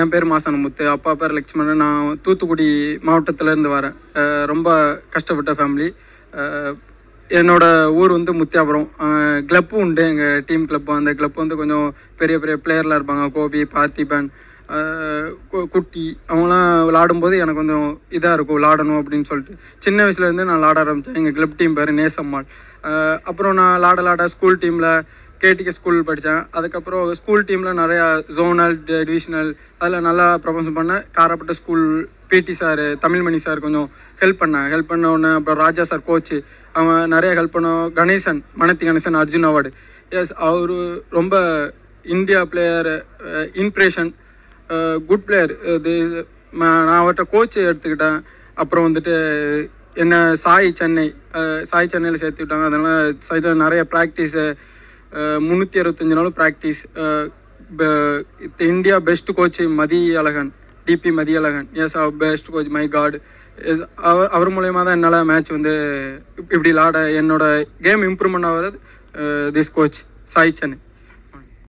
என் பேர் மாசன்முத்து அப்பா பேர் லட்சுமணன் நான் தூத்துக்குடி மாவட்டத்துல இருந்து வரேன் ரொம்ப கஷ்டப்பட்ட ஃபேமிலி என்னோட ஊர் வந்து முத்தியாபுரம் கிளப் உண்டு எங்க டீம் கிளப் அந்த கிளப் வந்து கொஞ்சம் பெரிய பெரிய பிளேயர்லாம் இருப்பாங்க கோபி பார்த்திபன் குட்டி அவங்கலாம் விளையாடும்போது எனக்கு கொஞ்சம் இதா இருக்கும் விளையாடணும் அப்படினு சொல்லிட்டு சின்ன வயசுல இருந்து நான் விளையாட ஆரம்பிச்சேன் எங்க கிளப் டீம் பேர் நேசம்மாள் அப்புறம் நான் விளையாட ஸ்கூல் டீம்ல KTK school படிச்சேன் அதுக்கு அப்புறம் ஸ்கூல் டீம்ல நிறைய ஜோனல் டிவிஷனல் அதல நல்லா பெர்ஃபார்மன்ஸ் பண்ண காரப்பட்ட school PT sir Tamil Mani sir கொஞ்சம் ஹெல்ப் பண்ண உடனே அப்புறம் ராஜா சார் கோச் அவன் நிறைய ஹெல்ப் பண்ண கணேசன் மனதி கணேசன் அர்ஜுன் அவார்ட் எஸ் அவரு ரொம்ப India player impression good player நான் அவட்ட கோச் எடுத்துக்கிட்டேன் அப்புறம் வந்துட்டு என்ன சாய் சென்னையில சேர்த்து விட்டாங்க அதனால சைடுல நிறைய பிராக்டீஸ் 365 நாளும் practice India best coach Madhi Azhagan DP Madhi Azhagan yes our best coach my god அவர் மூலமா தான் என்னால மேட்ச் வந்து இப்படி லாட என்னோட கேம் இம்ப்ரூவ் பண்ண வரது this coach Sai Chan